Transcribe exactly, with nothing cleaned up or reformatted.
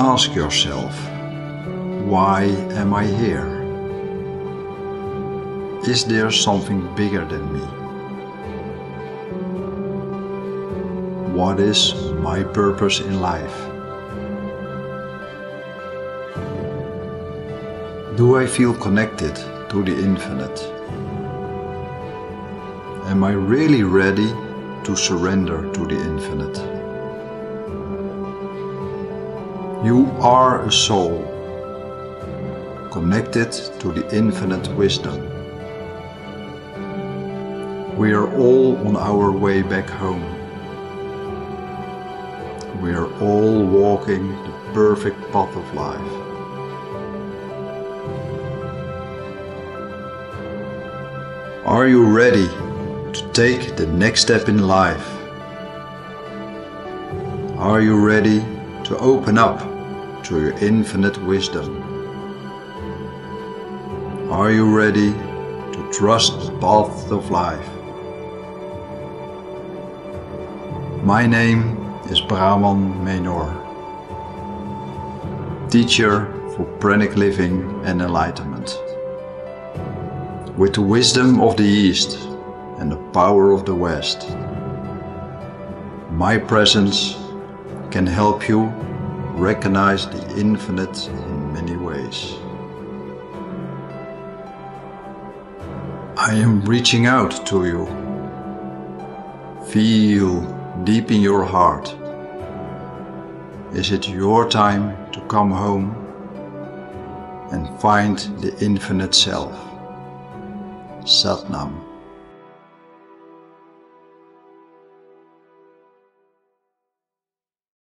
ask yourself, why am I here? Is there something bigger than me? What is my purpose in life? Do I feel connected to the infinite? Am I really ready to surrender to the infinite? You are a soul, connected to the infinite wisdom. We are all on our way back home. We are all walking the perfect path of life. Are you ready to take the next step in life? Are you ready to open up to your infinite wisdom? Are you ready to trust the path of life? My name is Brahman Menor, teacher for Pranic Living and Enlightenment. With the wisdom of the East and the power of the West, my presence can help you recognize the infinite in many ways. I am reaching out to you. Feel deep in your heart. Is it your time to come home and find the infinite self? Satnam.